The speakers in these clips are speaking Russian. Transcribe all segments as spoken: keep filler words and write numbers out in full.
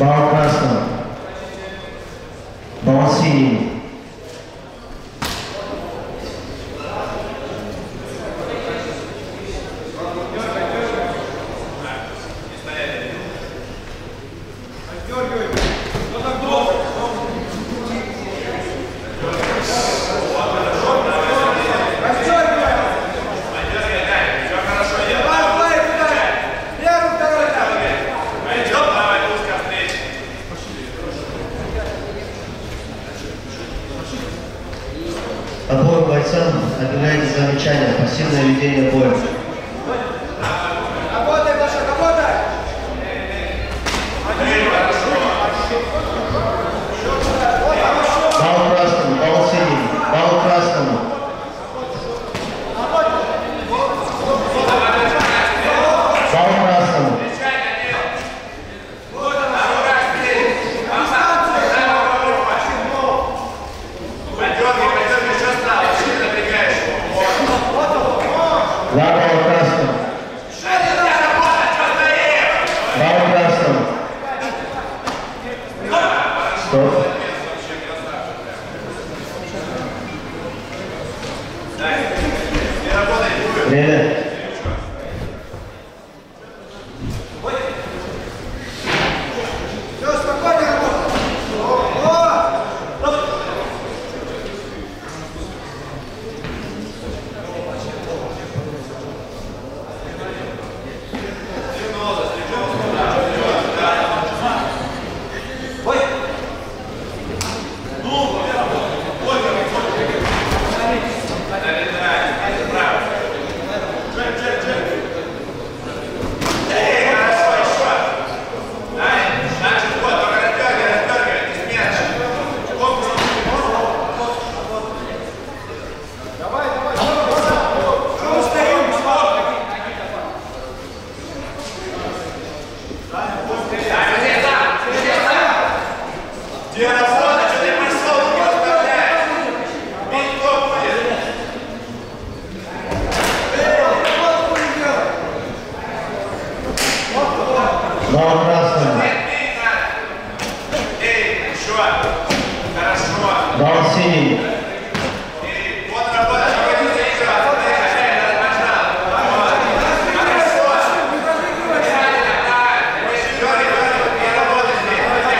Баба Краскова, Боб Cini. Обоим бойцам объявляется замечание, пассивное ведение боя. Работай, Паша, работай! Бал красному, бал синему, бал красному. Бал красному. Браво Красному! Браво Красному! Стоп! Время! Браво Красному! Браво Cini! Браво Красному! Браво Красному! Браво Cini! Браво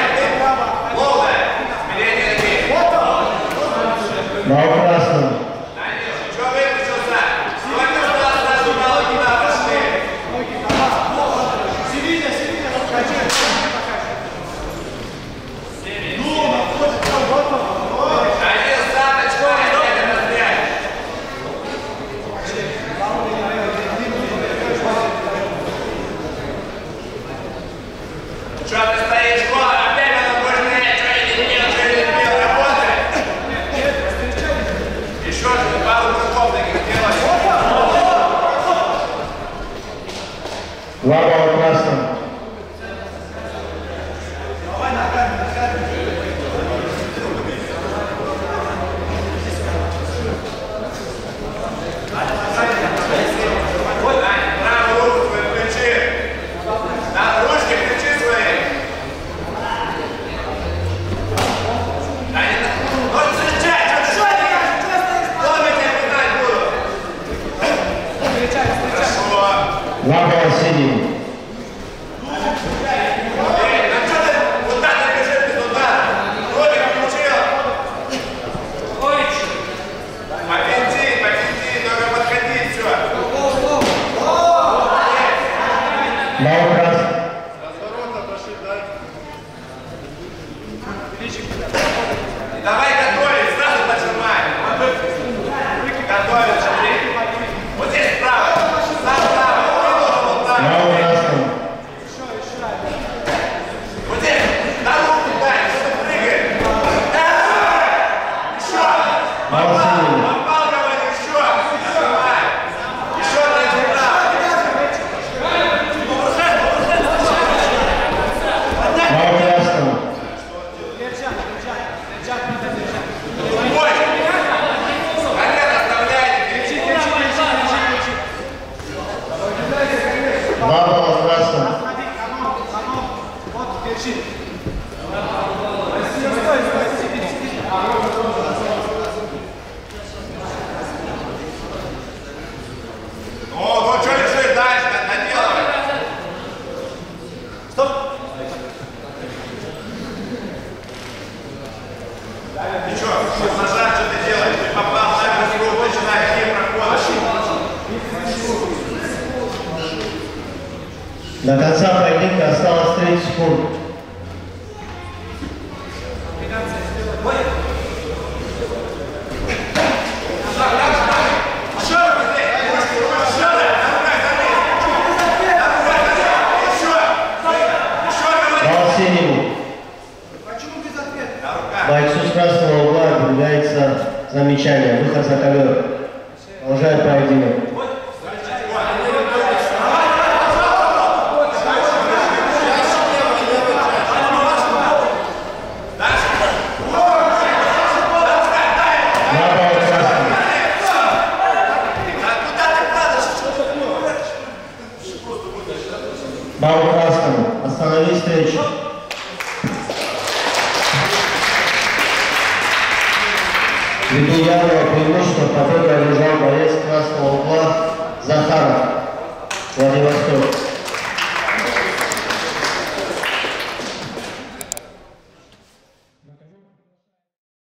Красному! Давай готовить, сразу нажимаем. Готовить, смотри. Вот здесь справа. Справа, справа. Браво Красному! Вот здесь. На руку дай, что-то прыгает. Еще. Браво Cini! Попал кого-то еще. Давай. Еще дальше вправо. Браво Красному! Браво Красному! Вот, держи. До конца поединка осталось тридцать секунд. Бал Синему. Бойцу с красного угла объявляется замечание. Выход за ковер. Продолжает поединок. Бабу Краскому, останови встречу. Веду явного преимущества.